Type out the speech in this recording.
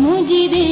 मुझे दे